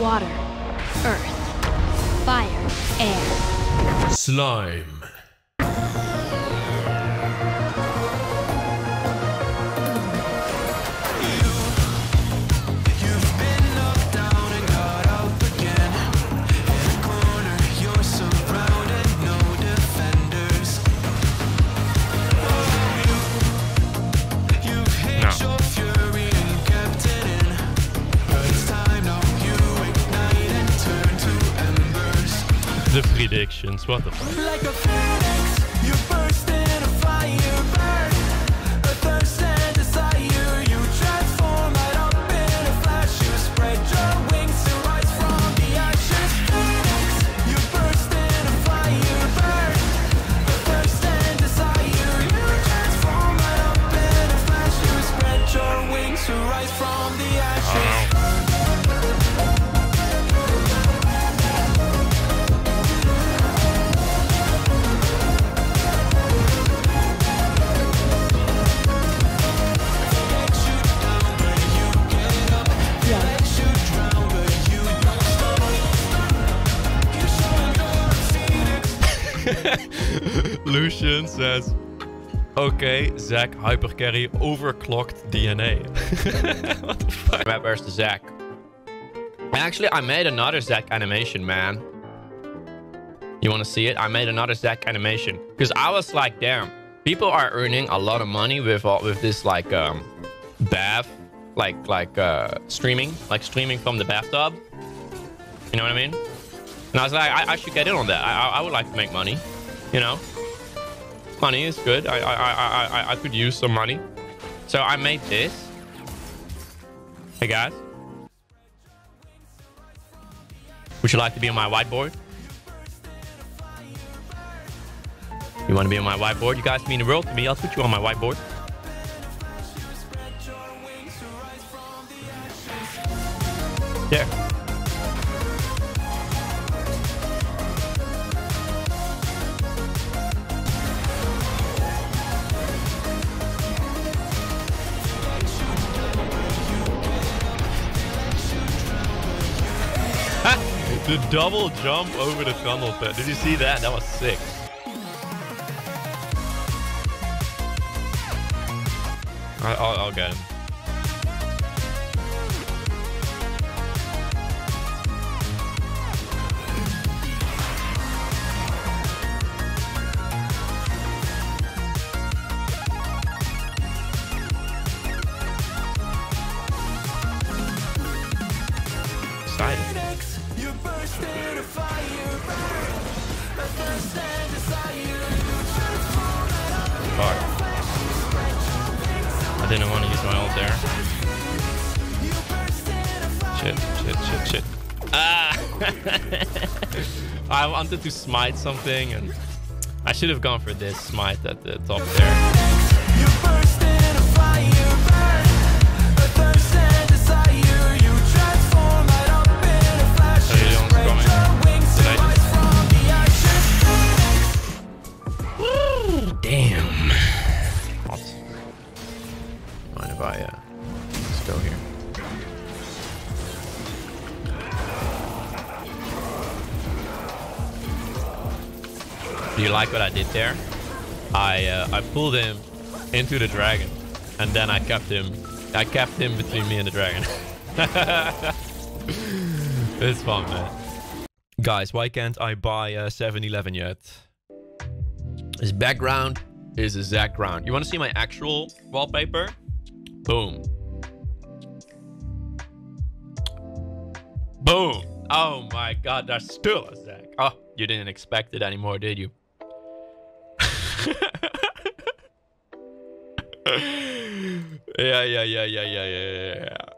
Water, earth, fire, air. Slime. The predictions, what the fuck? Like a phoenix, you burst in a fire burn. A thirst and desire, you transform right up in a flash. You spread your wings to rise from the ashes. Phoenix, you burst in a fire burn. A thirst and desire, you transform right up in a flash. You spread your wings to rise from the ashes. Lucian says, okay, Zach Hypercarry overclocked DNA. What the fuck? Where's the Zach? Actually, I made another Zach animation, man. You want to see it? I made another Zach animation. Because I was like, damn, people are earning a lot of money with this, like, bath, streaming from the bathtub. You know what I mean? And I was like, I should get in on that. I would like to make money, you know? Money is good. I could use some money. So I made this. Hey, guys. Would you like to be on my whiteboard? You want to be on my whiteboard? You guys mean the world to me. I'll put you on my whiteboard. There. The double jump over the tunnel pit. Did you see that? That was sick. I'll get him. I didn't want to use my ult there. Shit. Ah! I wanted to smite something and I should have gone for this smite at the top there. Ooh, damn. If I just go here. Do you like what I did there? I pulled him into the dragon, and then I kept him between me and the dragon. It's fun, man. Guys, why can't I buy a 7-Eleven yet? His background is a Zach ground. You want to see my actual wallpaper? Boom. Boom. Oh my god, that's still a Zach. Oh, you didn't expect it anymore, did you? Yeah.